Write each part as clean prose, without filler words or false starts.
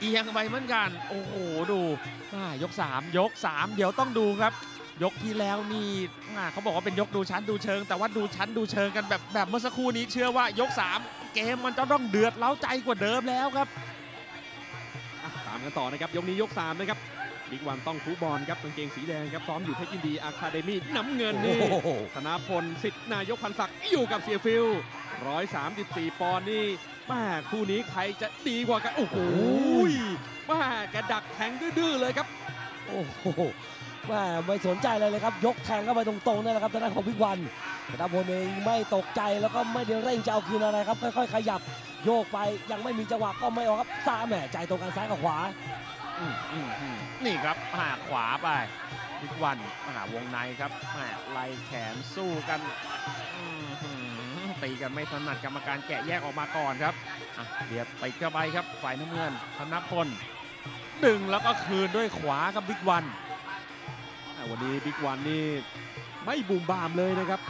เอียงไปเหมือนกันโอ้โหดูยก3ยก3เดี๋ยวต้องดูครับยกที่แล้วนี่เขาบอกว่าเป็นยกดูชั้นดูเชิงแต่ว่าดูชั้นดูเชิงกันแบบเมื่อสักครู่นี้เชื่อว่ายก3เกมมันจะต้องเดือดเล้าใจกว่าเดิมแล้วครับตามกันต่อนะครับยกนี้ยก3นะครับบิ๊กวันต้องคูบอลครับกางเกงสีแดงครับซ้อมอยู่เพชรยินดีอาคาเดมี่น้ำเงินนี่ธนพลสิทธิ์นายกพันศักดิ์อยู่กับเสียฟิล134ปอนด์นี่มาคู่นี้ใครจะดีกว่ากันโอ้โหมาแกดักแทงดื้อเลยครับโอ้โหมาไม่สนใจเลยครับยกแทงเข้าไปตรงๆนี่แหละครับทางด้านของบิ๊กวันธนพลเองไม่ตกใจแล้วก็ไม่ได้เร่งจะเอาคืนอะไรครับค่อยๆขยับโยกไปยังไม่มีจังหวะก็ไม่ออกครับซ้ายแหม่ใจตรงกันซ้ายกับขวานี่ครับหักขวาไปบิ๊กวันหาวงในครับไล่แขนสู้กันตีกันไม่ถนัดกรรมการแกะแยกออกมาก่อนครับเดี๋ยวไปกระบายครับฝ่ายน้ำเงินธนพลดึงแล้วก็คืนด้วยขวากับบิ๊กวันวันนี้บิ๊กวันนี่ไม่บูมบามเลยนะครับ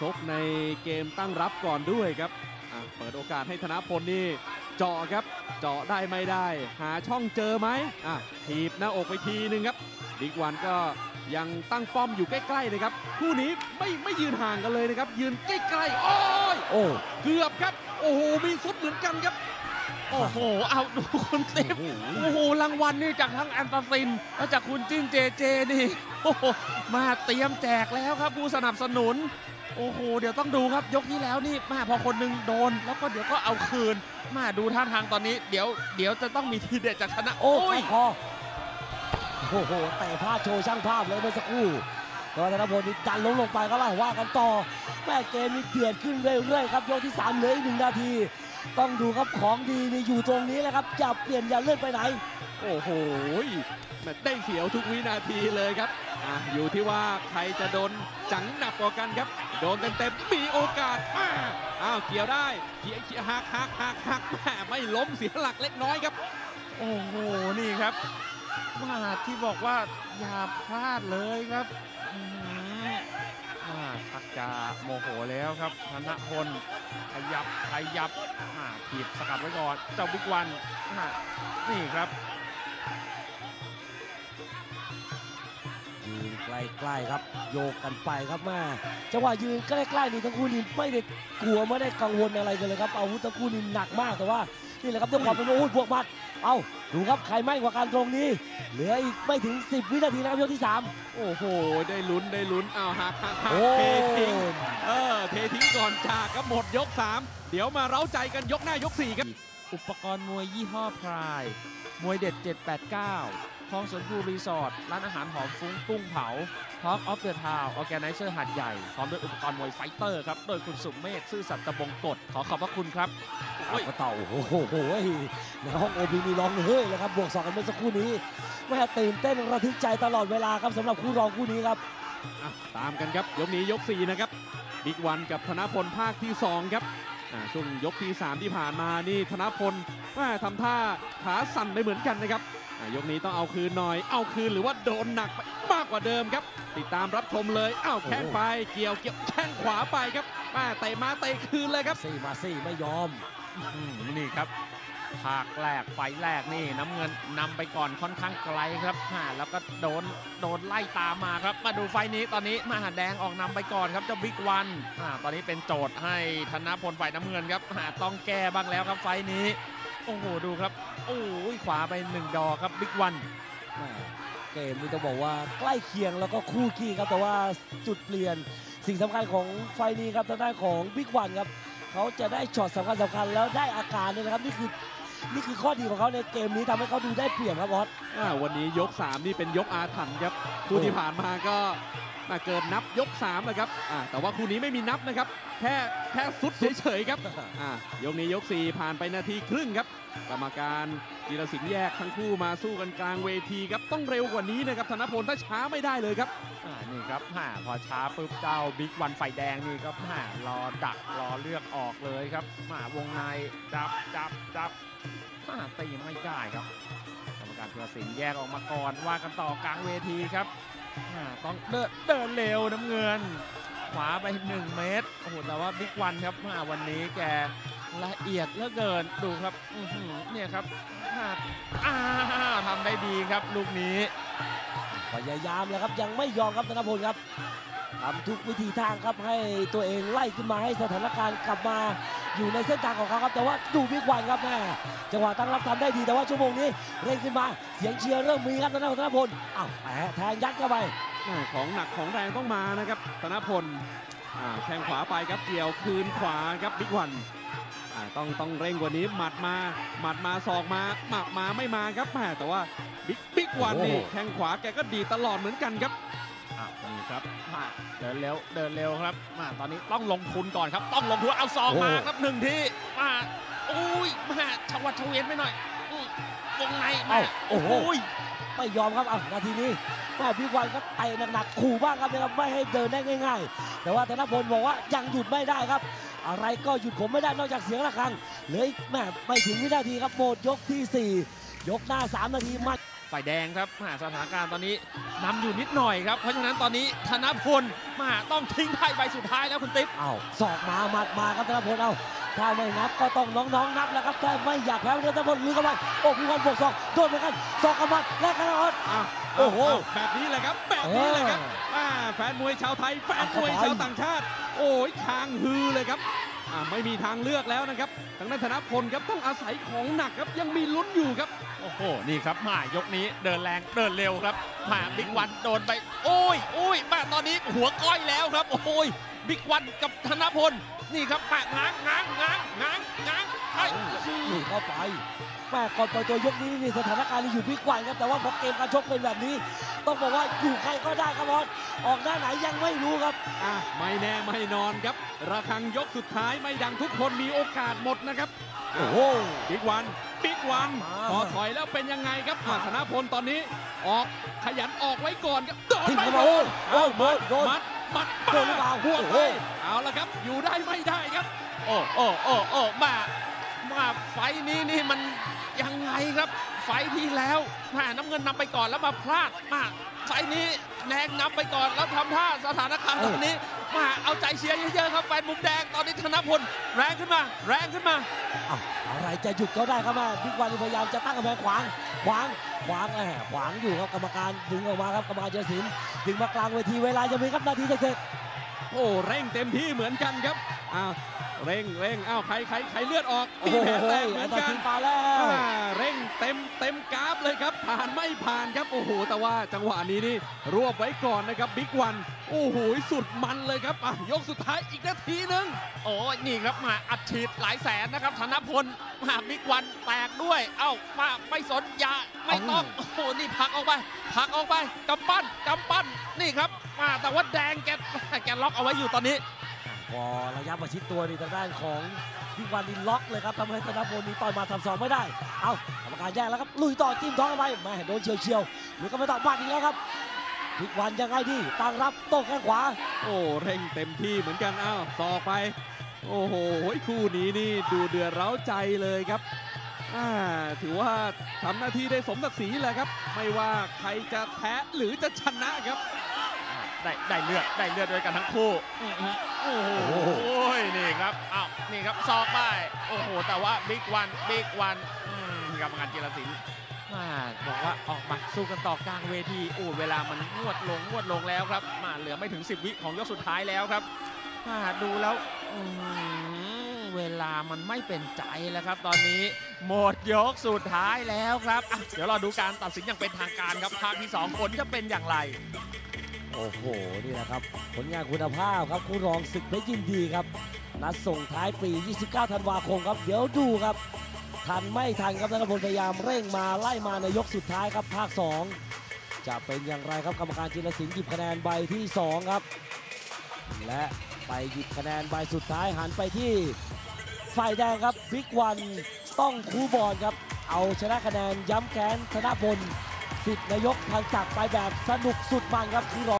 ชกในเกมตั้งรับก่อนด้วยครับเปิดโอกาสให้ธนพลนี่เจาะครับเจาะได้ไม่ได้หาช่องเจอไหมถีบหน้าอกไปทีนึงครับบิ๊กวันก็ยังตั้งป้อมอยู่ใกล้ๆนะครับคู่นี้ไม่ยืนห่างกันเลยนะครับยืนใกล้ๆโอ้ยโอ้เกือบครับโอ้โหมีสุดเหมือนกันครับโอ้โหเอาดูคุณเซฟโอ้โหรางวัลนี่จากทั้งแอนตาซินและจากคุณจิ้งเจเจนี่โอ้โหมาเตรียมแจกแล้วครับผู้สนับสนุนโอ้โหเดี๋ยวต้องดูครับยกที่แล้วนี่มาพอคนหนึ่งโดนแล้วก็เดี๋ยวก็เอาคืนมาดูท่าทางตอนนี้เดี๋ยวจะต้องมีทีเด็ดจากชนะโอ้ยโอ้โหแต่พลาดโชว์ช่างภาพเลยเมื่อสักครู่แต่ว่าธนพลนี่ดันลงไปก็ไล่ว่ากันต่อแม่เกมนี่เดือดขึ้นเรื่อยๆครับยกที่3เหลืออีก1นาทีต้องดูครับของดีนี่อยู่ตรงนี้แหละครับอย่าเปลี่ยนอย่าเลื่อนไปไหนโอ้โหมันได้เสียวทุกวินาทีเลยครับอยู่ที่ว่าใครจะโดนจังหนักกว่ากันครับโดนเต็มๆมีโอกาสอ้าวเกี่ยวได้เกี่ยวหักแม่ไม่ล้มเสียหลักเล็กน้อยครับโอ้โหนี่ครับมาที่บอกว่าอย่าพลาดเลยครับทักจะโมโหแล้วครับธนพลขยับถีบสกัดไว้ก่อนเจ้าบิ๊กวันนี่ครับยืนใกล้ๆครับโยกกันไปครับมาจังหวะยืนใกล้ๆนี่ทั้งคู่นี่ไม่ได้กลัวไม่ได้กังวลอะไรกันเลยครับอาวุธทั้งคู่นี่หนักมากแต่ว่านี่แหละครับด้วยความเป็นอาวุธบวกมัดเอาดูครับใครไม่กว่าการตรงนี้เหลืออีกไม่ถึง10วินาทีนะครับยกที่3โอ้โหได้ลุ้นเอาหักเททิ้งก่อนจากก็หมดยก3เดี๋ยวมาเร้าใจกันยกหน้ายก4ครับอุปกรณ์มวยยี่ห้อพรายมวยเด็ด789คลองสวนภูรีสอร์ทร้านอาหารหอมฟุ้งกุ้งเผาท็อกออฟเดอะทาวน์ออร์แกไนเซอร์หาดใหญ่พร้อมด้วยอุปกรณ์มวยไฟเตอร์ครับโดยคุณสุเมธซื่อสัตย์ตะบงกฎขอขอบพระคุณครับกระเต่าโอ้โหในห้องโอพีนี่ร้องเฮ้ยเลยครับบวก2กันเมื่อสักครู่นี้แม่ตื่นเต้นระทึกใจตลอดเวลาครับสำหรับคู่รองคู่นี้ครับตามกันครับยกนี้ยก4นะครับบิ๊กวันกับธนพลภาคที่2ครับช่วงยกที่3ที่ผ่านมานี่ธนพลแม่ทำท่าขาสั่นไปเหมือนกันนะครับยกนี้ต้องเอาคืนหน่อยเอาคืนหรือว่าโดนหนักมากกว่าเดิมครับติดตามรับชมเลยอ้าวแข้งไปเกี่ยวแข้งขวาไปครับแม่เตะมาเตะคืนเลยครับ4 มา 4ไม่ยอมนี่ครับภาคแรกไฟแรกนี่น้ำเงินนำไปก่อนค่อนข้างไกลครับแล้วก็โดนไล่ตามมาครับมาดูไฟนี้ตอนนี้มหาแดงออกนำไปก่อนครับเจ้าบิ๊กวันตอนนี้เป็นโจทย์ให้ธนพลฝ่ายน้ำเงินครับต้องแก้บ้างแล้วครับไฟนี้โอ้โหดูครับโอ้ยขวาไป1ดอกครับบิ๊กวันเกมนี้ต้องบอกว่าใกล้เคียงแล้วก็คู่ขี้ครับแต่ว่าจุดเปลี่ยนสิ่งสำคัญของไฟนี้ครับทางด้านของบิ๊กวันครับเขาจะได้ช็อตสำคัญแล้วได้อาการเลยนะครับนี่คือข้อดีของเขาในเกมนี้ทำให้เขาดูได้เปรียบครับบอสวันนี้ยก3นี่เป็นยกอาถรรพ์ครับคู่ที่ผ่านมาก็มาเกิดนับยก3เลยครับแต่ว่าคู่นี้ไม่มีนับนะครับแค่สุดเฉยๆครับยกนี้ยก4ผ่านไปนาทีครึ่งครับกรรมการจิรศิลป์แยกทั้งคู่มาสู้กันกลางเวทีครับต้องเร็วกว่านี้นะครับธนพลถ้าช้าไม่ได้เลยครับนี่ครับพอช้าปุ๊บเจ้าบิ๊กวันไฟแดงนี่ก็รอดักรอเลือกออกเลยครับวงในจับตีไม่ได้ครับกรรมการจิรศิลป์แยกออกมาก่อนว่ากันต่อกลางเวทีครับต้องเดินเร็วน้ำเงินขวาไป1เมตรโอ้โหแต่ว่าบิ๊กวันครับวันนี้แกละเอียดเหลือเกินดูครับเนี่ยครับ ากทำได้ดีครับลูกนี้พยายามแล้วครับยังไม่ยอมครับธนพลครับทำทุกวิธีทางครับให้ตัวเองไล่ขึ้นมาให้สถานการณ์กลับมาอยู่ในเส้นทางของเขาครับแต่ว่าดูบิ๊กวันครับแม่จังหวะตั้งรับทำได้ดีแต่ว่าชั่วโมงนี้เร่งขึ้นมาเสียงเชียร์เริ่มมีครับธนพลอ้าวแทงยัดเข้าไปของหนักของแรงต้องมานะครับธนพลแข้งขวาไปครับเกี่ยวคืนขวาครับบิ๊กวันต้องเร่งกว่านี้หมัดมาศอกมาหมัดมาไม่มาครับแต่ว่าบิ๊กวันนี่แข้งขวาแกก็ดีตลอดเหมือนกันครับนี่ครับเดินเร็วครับตอนนี้ต้องลงทุนก่อนครับต้องลงทุนเอาศอกมาครับหนึ่งทีอุ้ยชวัดเฉวียนไปหน่อยวงในโอ้โหไม่ยอมครับนาทีนี้บิ๊กวันก็เตะหนักๆขู่บ้างครับนะครับไม่ให้เดินได้ง่ายๆแต่ว่าธนพลบอกว่ายังหยุดไม่ได้ครับอะไรก็หยุดผมไม่ได้นอกจากเสียงระฆังเหลือไม่ถึงวินาทีครับหมดยกที่4ยกหน้า3นาทีมาฝ่ายแดงครับสถานการณ์ตอนนี้นำอยู่นิดหน่อยครับเพราะฉะนั้นตอนนี้ธนพลต้องทิ้งไพ่ใบสุดท้ายแล้วคุณติ๊บศอกมาหมัดมาครับธนพลถ้าไม่นับก็ต้องน้องๆนับแล้วครับถ้าไม่อยากแพ้ธนพลลุยเข้าไปโอ้บิ๊กวันบวกศอกโดนเหมือนกันศอกกับหมัดและกระโดดโอ้โหแบบนี้แหละครับแบบนี้แหละครับแฟนมวยชาวไทยแฟนมวยชาวต่างชาติโอ้ยทางฮือเลยครับไม่มีทางเลือกแล้วนะครับทางด้านธนพลครับต้องอาศัยของหนักครับยังมีลุ้นอยู่ครับโอ้โหนี่ครับยกนี้เดินแรงเดินเร็วครับบิ๊กวันโดนไปโอ้ยตอนนี้หัวก้อยแล้วครับโอ้ยบิ๊กวันกับธนพลนี่ครับง้างนี่เข้าไปก่อนปล่อยตัวยกนี้นี่สถานการณ์อยู่บิ๊กวันครับแต่ว่าพอเกมการชกเป็นแบบนี้ต้องบอกว่าอยู่ใครก็ได้ครับบอลออกหน้าไหนยังไม่รู้ครับไม่แน่ไม่นอนครับระฆังยกสุดท้ายไม่ดังทุกคนมีโอกาสหมดนะครับโอ้โหบิ๊กวันพอถอยแล้วเป็นยังไงครับธนพลตอนนี้ออกขยันออกไว้ก่อนครับโดนไปโดนโดนหรือเปล่าหัวไปเอาละครับอยู่ได้ไม่ได้ครับโอ้ไฟนี้นี่มันยังไงครับไฟที่แล้วน้ำเงินนำไปก่อนแล้วมาพลาดไฟนี้แดงนำไปก่อนแล้วทำท่าสถานการณ์ตอนนี้เอาใจเชียร์เยอะๆครับแฟนมุมแดงตอนนี้ธนพลแรงขึ้นมาอะไรจะหยุดเขาได้ครับบิ๊กวันพยายามจะตั้งกำแพงขวางอยู่ครับกรรมการดึงออกมาครับกรรมการเจสินดึงมากลางเวทีเวลาจะมีครับนาทีเสร็จโอ้เร่งเต็มที่เหมือนกันครับเร่งอ้าวใครเลือดออกมีแผลแตกเหมือนกันเร่งเต็มกราฟเลยครับผ่านไม่ผ่านครับโอ้โหแต่ว่าจังหวะนี้นี่รวบไว้ก่อนนะครับบิ๊กวันโอ้โหสุดมันเลยครับยกสุดท้ายอีกนาทีนึงโอ้นี่ครับอัดฉีดหลายแสนนะครับธนพลบิ๊กวันแตกด้วยไม่สนยาไม่ต้องโอ้โหนี่พักออกไปกำปั้นนี่ครับแต่ว่าแดงแกล็อกเอาไว้อยู่ตอนนี้พอระยะประชิดตัวในทางด้านของบิ๊กวันนี่ล็อกเลยครับทำให้ธนพลนี่ต่อยมา3-2ไม่ได้กรรมการแยกแล้วครับลุยต่อจิ้มท้องไปไม่โดนเฉียวหรือก็ไม่ต้องบาดอีกแล้วครับบิ๊กวันยังไงดีตั้งรับโต้แข้งขวาโอ้เร่งเต็มที่เหมือนกันต่อไปโอ้โหคู่นี้นี่ดูเดือดเร้าใจเลยครับถือว่าทำหน้าที่ได้สมศักดิ์ศรีแหละครับไม่ว่าใครจะแพ้หรือจะชนะครับได้เลือดด้วยกันทั้งคู่โอ้โหนี่ครับนี่ครับซอกไปโอ้โหแต่ว่าบิ๊กวันกรรมการกีฬาศิลป์บอกว่าออกมาสู้กันต่อกลางเวทีเวลามันงวดลงแล้วครับเหลือไม่ถึง10วิของยกสุดท้ายแล้วครับดูแล้วเวลามันไม่เป็นใจแล้วครับตอนนี้หมดยกสุดท้ายแล้วครับเดี๋ยวรอดูการตัดสินอย่างเป็นทางการครับภาคที่2คนจะเป็นอย่างไรโอ้โหนี่แหละครับผลงานคุณภาพครับคู่รองศึกเพชรยินดีครับนัดส่งท้ายปี29ธันวาคมครับเดี๋ยวดูครับทันไม่ทันครับธนพลพยายามเร่งมาไล่มาในยกสุดท้ายครับภาค2จะเป็นอย่างไรครับกรรมการจิรศิลป์หยิบคะแนนใบที่2ครับและไปหยิบคะแนนใบสุดท้ายหันไปที่ฝ่ายแดงครับบิ๊กวันต้องคูบอลครับเอาชนะคะแนนย้ำแค้นธนพลสิทธิ์นายกพันศักดิ์ไปแบบสนุกสุดมันครับคู่รอง